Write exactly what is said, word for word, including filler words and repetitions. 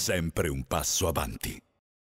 sempre un passo avanti.